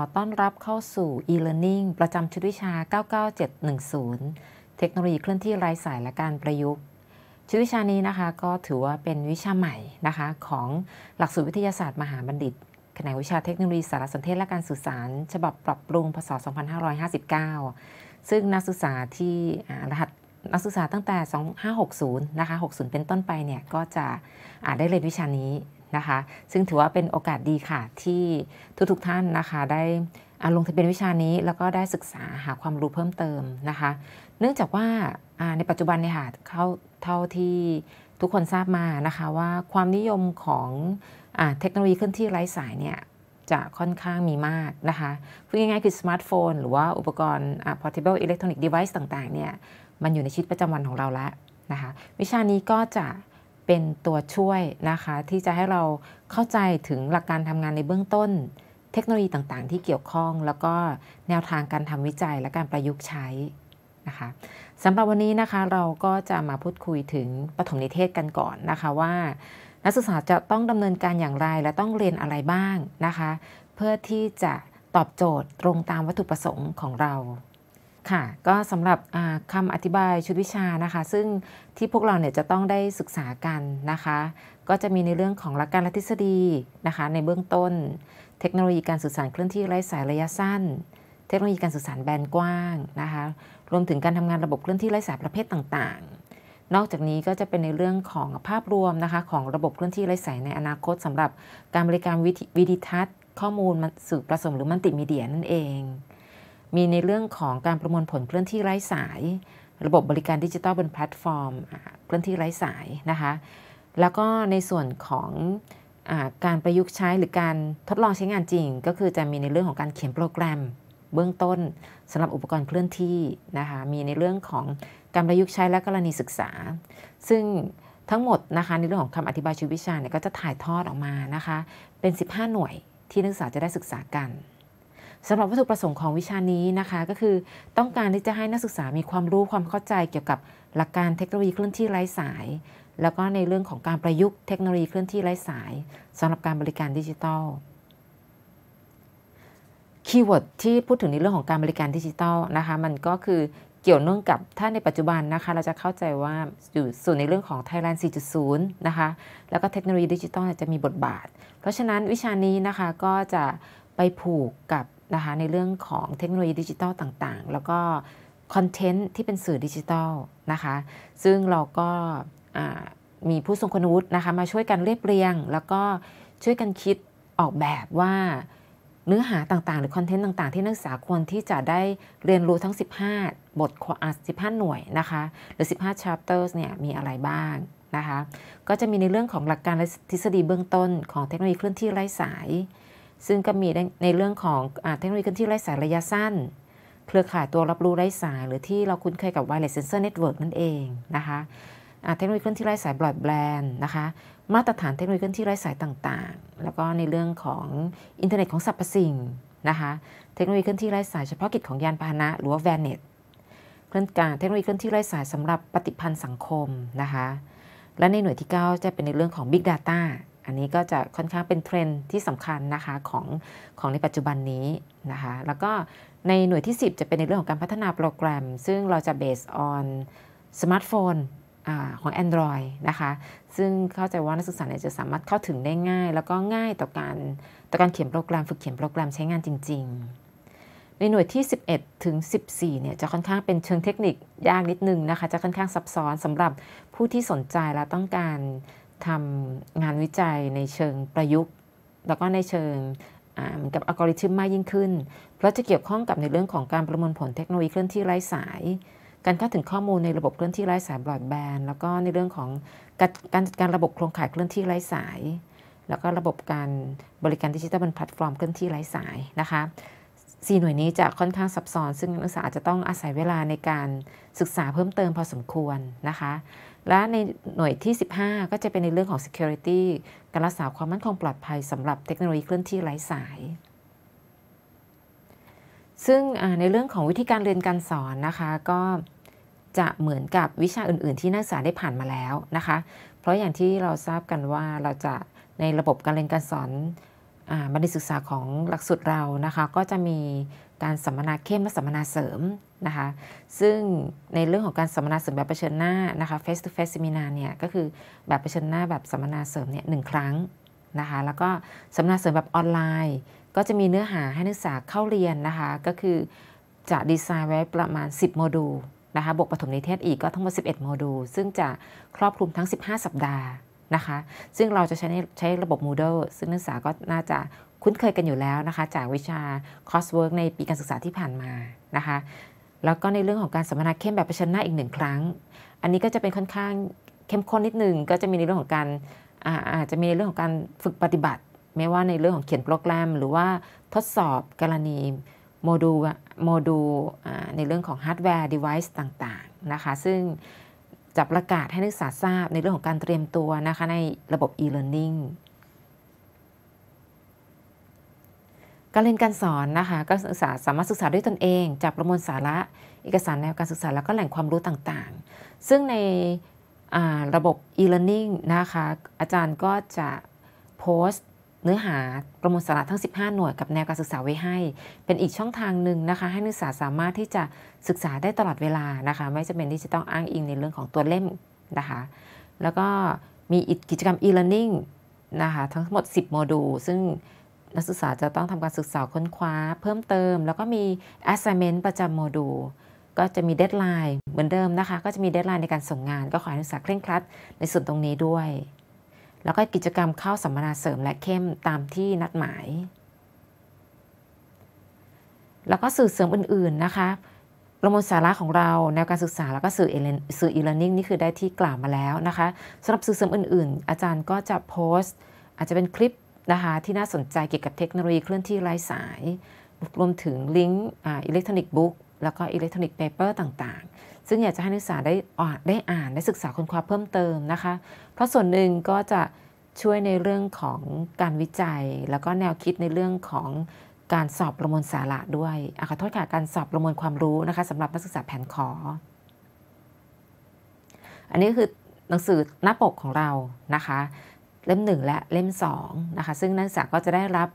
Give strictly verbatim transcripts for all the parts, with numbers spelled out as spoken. อต้อนรับเข้าสู่ e-learning ประจำชุดวิชา เก้าเก้าเจ็ดหนึ่งศูนย์ เทคโนโลยีเคลื่อนที่ไร้สายและการประยุกต์ชุดวิชานี้นะคะก็ถือว่าเป็นวิชาใหม่นะคะของหลักสูตรวิทยาศาสตร์มหาบัณฑิตแขนงวิชาเทคโนโลยีสารสนเทศและการสื่อสารฉบับปรับปรุงพ.ศ. สองพันห้าร้อยห้าสิบเก้าซึ่งนักศึกษาที่รหัสนักศึกษาตั้งแต่สองพันห้าร้อยหกสิบนะคะหกสิบเป็นต้นไปเนี่ยก็จะได้เรียนวิชานี้นะคะซึ่งถือว่าเป็นโอกาสดีค่ะที่ทุกๆท่านนะคะได้ลงทะเบียนวิชานี้แล้วก็ได้ศึกษาหาความรู้เพิ่มเติมนะคะเนื่องจากว่าในปัจจุบันเนี่ยค่ะเท่าที่ทุกคนทราบมานะคะว่าความนิยมของเทคโนโลยีเคลื่อนที่ไร้สายเนี่ยจะค่อนข้างมีมากนะคะพูดง่ายๆคือสมาร์ทโฟนหรือว่าอุปกรณ์ portable electronic device ต่างๆเนี่ยมันอยู่ในชีวิตประจำวันของเราแล้วนะคะวิชานี้ก็จะเป็นตัวช่วยนะคะที่จะให้เราเข้าใจถึงหลักการทำงานในเบื้องต้นเทคโนโลยีต่างๆที่เกี่ยวข้องแล้วก็แนวทางการทำวิจัยและการประยุกต์ใช้นะคะสำหรับวันนี้นะคะเราก็จะมาพูดคุยถึงปฐมนิเทศกันก่อนนะคะว่านักศึกษาจะต้องดำเนินการอย่างไรและต้องเรียนอะไรบ้างนะคะเพื่อที่จะตอบโจทย์ตรงตามวัตถุประสงค์ของเราค่ะก็สำหรับคำอธิบายชุดวิชานะคะซึ่งที่พวกเราเนี่ยจะต้องได้ศึกษากันนะคะก็จะมีในเรื่องของหลักการและทฤษฎีนะคะในเบื้องต้นเทคโนโลยีการสื่อสารเคลื่อนที่ไร้สายระยะสั้นเทคโนโลยีการสื่อสารแบนกว้างนะคะรวมถึงการทำงานระบบเคลื่อนที่ไร้สายประเภทต่างๆนอกจากนี้ก็จะเป็นในเรื่องของภาพรวมนะคะของระบบเคลื่อนที่ไร้สายในอนาคตสำหรับการบริการวิดิทัศน์ข้อมูลสื่อผสมหรือมัลติมีเดียนั่นเองมีในเรื่องของการประมวลผลเคลื่อนที่ไร้สายระบบบริการดิจิทัลบนแพลตฟอร์มเคลื่อนที่ไร้สายนะคะแล้วก็ในส่วนของการประยุกต์ใช้หรือการทดลองใช้งานจริงก็คือจะมีในเรื่องของการเขียนโปรแกรมเบื้องต้นสำหรับอุปกรณ์เคลื่อนที่นะคะมีในเรื่องของการประยุกต์ใช้และกรณีศึกษาซึ่งทั้งหมดนะคะในเรื่องของคำอธิบายชุดวิชาเนี่ยก็จะถ่ายทอดออกมานะคะเป็นสิบห้าหน่วยที่นักศึกษาจะได้ศึกษากันสำหรับวัตถุประสงค์ของวิชานี้นะคะก็คือต้องการที่จะให้นักศึกษามีความรู้ความเข้าใจเกี่ยวกับหลักการเทคโนโลยีเคลื่อนที่ไร้สายแล้วก็ในเรื่องของการประยุกต์เทคโนโลยีเคลื่อนที่ไร้สายสำหรับการบริการดิจิทัลคีย์เวิร์ดที่พูดถึงในเรื่องของการบริการดิจิทัลนะคะมันก็คือเกี่ยวเนื่องกับถ้าในปัจจุบันนะคะเราจะเข้าใจว่าอยู่สู่ในเรื่องของ Thailand สี่จุดศูนย์ นะคะแล้วก็เทคโนโลยีดิจิทัลจะมีบทบาทเพราะฉะนั้นวิชานี้นะคะก็จะไปผูกกับนะคะในเรื่องของเทคโนโลยีดิจิทัลต่างๆแล้วก็คอนเทนต์ที่เป็นสื่อดิจิทัลนะคะซึ่งเราก็มีผู้ทรงคุณวุฒินะคะมาช่วยกันเรียบเรียงแล้วก็ช่วยกันคิดออกแบบว่าเนื้อหาต่างๆหรือคอนเทนต์ต่างๆที่นักศึกษาควรที่จะได้เรียนรู้ทั้งสิบห้าบทสิบห้าหน่วยนะคะหรือสิบห้า chapters เนี่ยมีอะไรบ้างนะคะก็จะมีในเรื่องของหลักการและทฤษฎีเบื้องต้นของเทคโนโลยีเคลื่อนที่ไร้สายซึ่งก็มีในเรื่องของเทคโนโลยีเคลื่อนที่ไร้สายระยะสั้นเครือข่ายตัวรับรู้ไร้สายหรือที่เราคุ้นเคยกับ Wireless Sensor Network นั่นเองนะคะเทคโนโลยีเคลื่อนที่ไร้สายบรอดแบนด์นะคะมาตรฐานเทคโนโลยีเคลื่อนที่ไร้สายต่างๆแล้วก็ในเรื่องของอินเทอร์เน็ตของสรรพสิ่งนะคะเทคโนโลยีเคลื่อนที่ไร้สายเฉพาะกิจของยานพาหนะหรือว่า แวนเน็ต เทคโนโลยีเคลื่อนที่ไร้สายสำหรับปฏิพันธ์สังคมนะคะและในหน่วยที่เก้าจะเป็นในเรื่องของ Big Dataอันนี้ก็จะค่อนข้างเป็นเทรนด์ที่สำคัญนะคะของของในปัจจุบันนี้นะคะแล้วก็ในหน่วยที่สิบจะเป็นในเรื่องของการพัฒนาโปรแกรมซึ่งเราจะ based on สมาร์ทโฟนของ Android นะคะซึ่งเข้าใจว่านักศึกษาเนี่ยจะสามารถเข้าถึงได้ง่ายแล้วก็ง่ายต่อการต่อการเขียนโปรแกรมฝึกเขียนโปรแกรมใช้งานจริงๆในหน่วยที่สิบเอ็ดถึงสิบสี่เนี่ยจะค่อนข้างเป็นเชิงเทคนิคยากนิดนึงนะคะจะค่อนข้างซับซ้อนสำหรับผู้ที่สนใจและต้องการทำงานวิจัยในเชิงประยุกต์แล้วก็ในเชิงเหมือนกับอัลกอริทึมมากยิ่งขึ้นเพราะจะเกี่ยวข้องกับในเรื่องของการประมวลผลเทคโนโลยีเคลื่อนที่ไร้สายการเข้าถึงข้อมูลในระบบเคลื่อนที่ไร้สายบรอดแบนด์แล้วก็ในเรื่องของการจัดการระบบโครงข่ายเคลื่อนที่ไร้สายแล้วก็ระบบการบริการดิจิทัลบนแพลตฟอร์มเคลื่อนที่ไร้สายนะคะสี่หน่วยนี้จะค่อนข้างซับซ้อนซึ่งนักศึกษาอาจจะต้องอาศัยเวลาในการศึกษาเพิ่มเติมพอสมควรนะคะและในหน่วยที่สิบห้าก็จะเป็นในเรื่องของ security การรักษาความมั่นคงปลอดภัยสำหรับเทคโนโลยีเคลื่อนที่ไร้สายซึ่งในเรื่องของวิธีการเรียนการสอนนะคะก็จะเหมือนกับวิชาอื่นๆที่นักศึกษาได้ผ่านมาแล้วนะคะเพราะอย่างที่เราทราบกันว่าเราจะในระบบการเรียนการสอน บัณฑิตศึกษาของหลักสูตรเรานะคะก็จะมีการสัมมนาเข้มและสัมมนาเสริมนะคะซึ่งในเรื่องของการสัมมนาเสริมแบบเผชิญหน้านะคะ face to face seminar เนี่ยก็คือแบบเผชิญหน้าแบบสัมมนาเสริมเนี่ยหนึ่งครั้งนะคะแล้วก็สัมมนาเสริมแบบออนไลน์ก็จะมีเนื้อหาให้นักศึกษาเข้าเรียนนะคะก็คือจะดีไซน์ไว้ประมาณสิบโมดูลนะคะบวกปฐมนิเทศอีกก็ทั้งหมดสิบเอ็ดโมดูลซึ่งจะครอบคลุมทั้งสิบห้าสัปดาห์นะคะซึ่งเราจะใช้ใช้ระบบ Moodle ซึ่งนักศึกษาก็น่าจะคุ้นเคยกันอยู่แล้วนะคะจากวิชา Coursework ในปีการศึกษาที่ผ่านมานะคะแล้วก็ในเรื่องของการสัมมนาเข้มแบบเผชิญหน้าอีกหนึ่งครั้งอันนี้ก็จะเป็นค่อนข้างเข้มข้นนิดนึงก็จะมีในเรื่องของการอาจจะมีในเรื่องของการฝึกปฏิบัติไม่ว่าในเรื่องของเขียนโปรแกรมหรือว่าทดสอบกรณีโมดูลโมดูลในเรื่องของฮาร์ดแวร์ดีไวซ์ต่างๆนะคะซึ่งจะประกาศให้นักศึกษาทราบในเรื่องของการเตรียมตัวนะคะในระบบ e-learning การเรียนการสอนนะคะการศึกษาสามารถศึกษาด้วยตนเองจากประมวลสาระเอกสารแนวการศึกษาแล้วก็แหล่งความรู้ต่างๆซึ่งในระบบ e-learning นะคะอาจารย์ก็จะโพสต์เนื้อหาประมวลสาระทั้งสิบห้าหน่วยกับแนวการศึกษาไว้ให้เป็นอีกช่องทางหนึ่งนะคะให้นักศึกษาสามารถที่จะศึกษาได้ตลอดเวลานะคะไม่จำเป็นที่จะต้องอ้างอิงในเรื่องของตัวเล่มนะคะแล้วก็มีกิจกรรม e-learning นะคะทั้งหมดสิบโมดูลซึ่งนักศึกษาจะต้องทำการศึกษาค้นคว้าเพิ่มเติมแล้วก็มี assignment ประจำโมดูลก็จะมีเดดไลน์เหมือนเดิมนะคะก็จะมีเดดไลน์ในการส่งงานก็ขอให้นักศึกษาเคร่งครัดในส่วนตรงนี้ด้วยแล้วก็กิจกรรมเข้าสัมมนาเสริมและเข้มตามที่นัดหมายแล้วก็สื่อเสริมอื่นๆนะคะประมวลสาระของเราแนวการศึกษาแล้วก็สื่อสื่อ e-learning นี่คือได้ที่กล่าวมาแล้วนะคะสำหรับสื่อเสริมอื่นๆอาจารย์ก็จะโพสต์อาจจะเป็นคลิปนะคะที่น่าสนใจเกี่ยวกับเทคโนโลยีเคลื่อนที่ไร้สายรวมถึงลิงก์อิเล็กทรอนิกส์บุ๊กแล้วก็อิเล็กทรอนิกส์เพเปอร์ต่างๆซึ่งอยากจะให้นักศึกษาได้อ่านได้อ่านได้ศึกษาค้นคว้าเพิ่มเติมนะคะเพราะส่วนหนึ่งก็จะช่วยในเรื่องของการวิจัยแล้วก็แนวคิดในเรื่องของการสอบประมวลสาระด้วยขอโทษค่ะการสอบประมวลความรู้นะคะสำหรับนักศึกษาแผนขออันนี้คือหนังสือหน้าปกของเรานะคะเล่มหนึ่งและเล่มสองนะคะซึ่งนักศึกษาก็จะได้รับ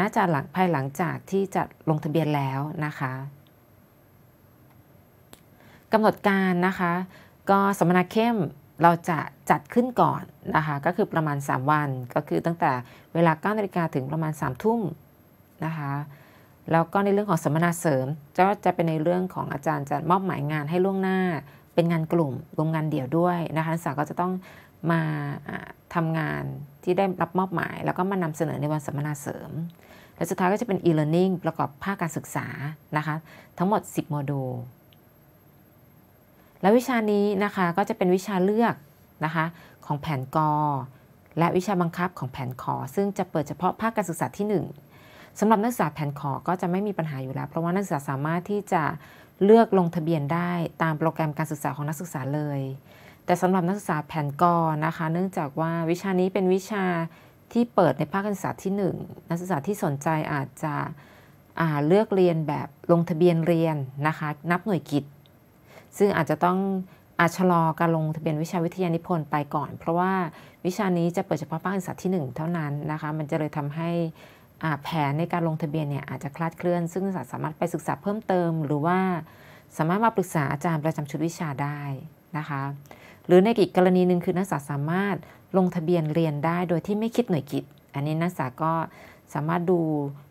น่าจะหลังภายหลังจากที่จะลงทะเบียนแล้วนะคะกำหนดการนะคะก็สัมมนาเข้มเราจะจัดขึ้นก่อนนะคะก็คือประมาณสามวันก็คือตั้งแต่เวลาเก้านาฬิกาถึงประมาณสามทุ่มนะคะแล้วก็ในเรื่องของสัมมนาเสริมจะจะเป็นในเรื่องของอาจารย์จะมอบหมายงานให้ล่วงหน้าเป็นงานกลุ่มรวมงานเดี่ยวด้วยนะคะนักศึกษาก็จะต้องมาทำงานที่ได้รับมอบหมายแล้วก็มานำเสนอในวันสัมมนาเสริมและสุดท้ายก็จะเป็น e-learning ประกอบภาคการศึกษานะคะทั้งหมดสิบโมดูลและวิชานี้นะคะก็จะเป็นวิชาเลือกนะคะของแผนกและวิชาบังคับของแผนขอซึ่งจะเปิดเฉพาะภาคการศึกษาที่หนึ่งสำหรับนักศึกษาแผนขอก็จะไม่มีปัญหาอยู่แล้วเพราะว่านักศึกษาสามารถที่จะเลือกลงทะเบียนได้ตามโปรแกรมการศึกษาของนักศึกษาเลยแต่สำหรับนักศึกษาแผนกนะคะเนื่องจากว่าวิชานี้เป็นวิชาที่เปิดในภาคการศึกษาที่หนึ่งนักศึกษาที่สนใจอาจจะอ่าเลือกเรียนแบบลงทะเบียนเรียนนะคะนับหน่วยกิจซึ่งอาจจะต้องอาจชะลอการลงทะเบียนวิชาวิทยานิพนธ์ไปก่อนเพราะว่าวิชานี้จะเปิดเฉพาะภาคการศึกษาที่หนึ่งเท่านั้นนะคะมันจะเลยทำให้แผนในการลงทะเบียนเนี่ยอาจจะคลาดเคลื่อนซึ่งนักศึกษาสามารถไปศึกษาเพิ่มเติมหรือว่าสามารถมาปรึกษาอาจารย์ประจำชุดวิชาได้นะคะหรือในอีกกรณีหนึ่งคือนักศึกษาสามารถลงทะเบียนเรียนได้โดยที่ไม่คิดหน่วยกิจอันนี้นักศึกษาก็สามารถดู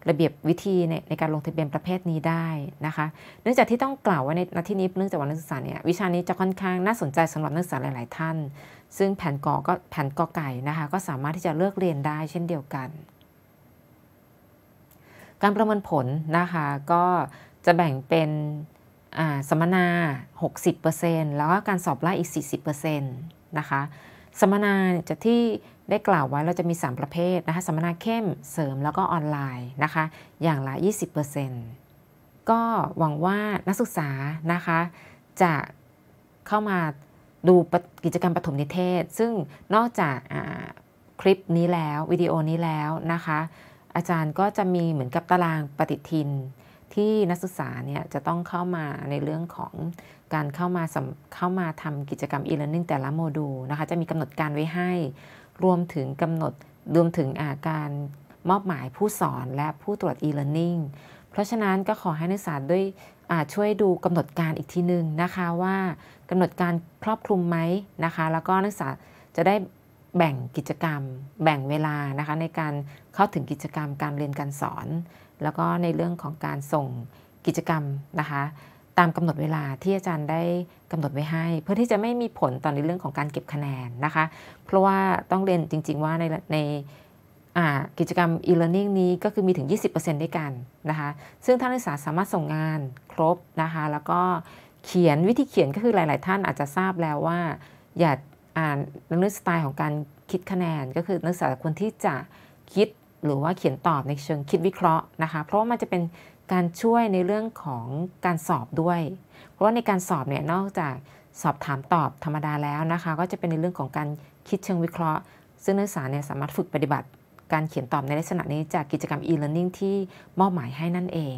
ระเบียบวิธีในในการลงทะเบียนประเภทนี้ได้นะคะเนื่องจากที่ต้องกล่าวไว้ในนาทีนี้เนื่องจากว่านักศึกษาเนี่ยวิชานี้จะค่อนข้างน่าสนใจสำหรับนักศึกษาหลายๆท่านซึ่งแผนกก็แผนกไก่นะคะก็สามารถที่จะเลือกเรียนได้เช่นเดียวกันการประเมินผลนะคะก็จะแบ่งเป็นสัมมนา หกสิบเปอร์เซ็นต์ แล้วก็การสอบไล่อีก สี่สิบเปอร์เซ็นต์ นะคะสัมมนาจะที่ได้กล่าวไว้เราจะมีสามประเภทนะคะสัมมนาเข้มเสริมแล้วก็ออนไลน์นะคะอย่างละ ยี่สิบเปอร์เซ็นต์ ก็หวังว่านักศึกษานะคะจะเข้ามาดูกิจกรรมปฐมนิเทศซึ่งนอกจากคลิปนี้แล้ววิดีโอนี้แล้วนะคะอาจารย์ก็จะมีเหมือนกับตารางปฏิทินที่นักศึกษาเนี่ยจะต้องเข้ามาในเรื่องของการเข้ามาเข้ามาทำกิจกรรม e-learning แต่ละโมดูลนะคะจะมีกำหนดการไว้ให้รวมถึงกำหนดรวมถึงอาการ มอบหมายผู้สอนและผู้ตรวจ อี เลิร์นนิ่ง เพราะฉะนั้นก็ขอให้นักศึกษาด้วยช่วยดูกำหนดการอีกทีหนึ่งนะคะว่ากำหนดการครอบคลุมไหมนะคะแล้วก็นักศึกษาจะได้แบ่งกิจกรรมแบ่งเวลานะคะในการเข้าถึงกิจกรรมการเรียนการสอนแล้วก็ในเรื่องของการส่งกิจกรรมนะคะตามกำหนดเวลาที่อาจารย์ได้กำหนดไว้ให้เพื่อที่จะไม่มีผลต่อในเรื่องของการเก็บคะแนนนะคะเพราะว่าต้องเรียนจริงๆว่าในในกิจกรรม อี เลิร์นนิ่ง นี้ก็คือมีถึง ยี่สิบเปอร์เซ็นต์ ด้วยกันนะคะซึ่งท่านนักศึกษาสามารถส่งงานครบนะคะแล้วก็เขียนวิธีเขียนก็คือหลายๆท่านอาจจะทราบแล้วว่าอย่าอ่านเรื่องสไตล์ของการคิดคะแนนก็คือนักศึกษาคนที่จะคิดหรือว่าเขียนตอบในเชิงคิดวิเคราะห์นะคะเพราะว่ามันจะเป็นการช่วยในเรื่องของการสอบด้วยเพราะว่าในการสอบเนี่ยนอกจากสอบถามตอบธรรมดาแล้วนะคะก็จะเป็นในเรื่องของการคิดเชิงวิเคราะห์ซึ่งนักศึกษาเนี่ยสามารถฝึกปฏิบัติการเขียนตอบในลักษณะนี้จากกิจกรรม อี เลิร์นนิ่ง ที่มอบหมายให้นั่นเอง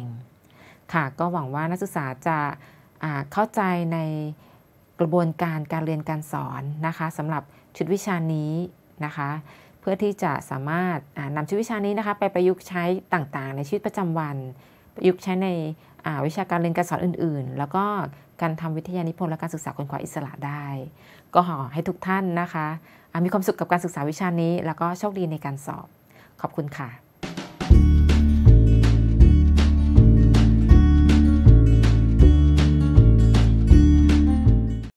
ค่ะก็หวังว่านักศึกษาจะเข้าใจในกระบวนการการเรียนการสอนนะคะสำหรับชุดวิชานี้นะคะเพื่อที่จะสามารถนำชุดวิชานี้นะคะไปประยุกต์ใช้ต่างๆในชีวิตประจำวันประยุกต์ใช้ในวิชาการเรียนการสอนอื่นๆแล้วก็การทำวิทยานิพนธ์และการศึกษาค้นคว้าอิสระได้ก็ขอให้ทุกท่านนะคะมีความสุขกับการศึกษาวิชานี้แล้วก็โชคดีในการสอบขอบคุณค่ะ